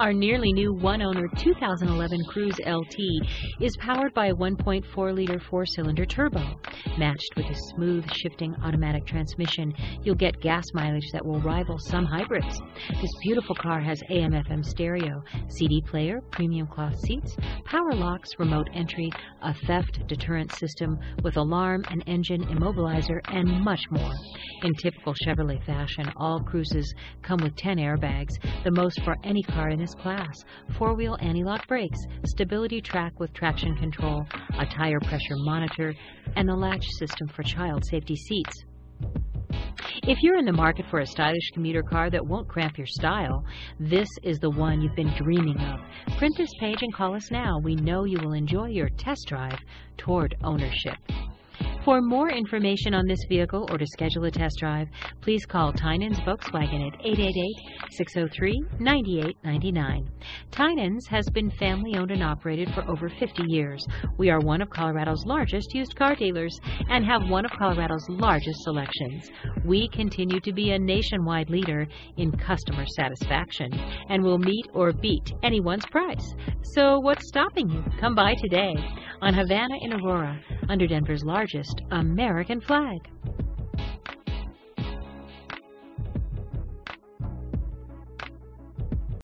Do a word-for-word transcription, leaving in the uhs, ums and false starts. Our nearly new one-owner two thousand eleven Cruze L T is powered by a one point four liter four-cylinder turbo. Matched with a smooth shifting automatic transmission, you'll get gas mileage that will rival some hybrids. This beautiful car has A M F M stereo, C D player, premium cloth seats, power locks, remote entry, a theft deterrent system with alarm and engine immobilizer, and much more. In typical Chevrolet fashion, all Cruzes come with ten airbags, the most for any car in this class, four-wheel anti-lock brakes, StabiliTrak with traction control, a tire pressure monitor, and a LATCH system for child safety seats. If you're in the market for a stylish commuter car that won't cramp your style, this is the one you've been dreaming of. Print this page and call us now. We know you will enjoy your test drive toward ownership. For more information on this vehicle or to schedule a test drive, please call Tynan's Volkswagen at eight eight eight, six oh three, nine eight nine nine. Tynan's has been family-owned and operated for over fifty years. We are one of Colorado's largest used car dealers and have one of Colorado's largest selections. We continue to be a nationwide leader in customer satisfaction and will meet or beat anyone's price. So what's stopping you? Come by today on Havana in Aurora, under Denver's largest American flag.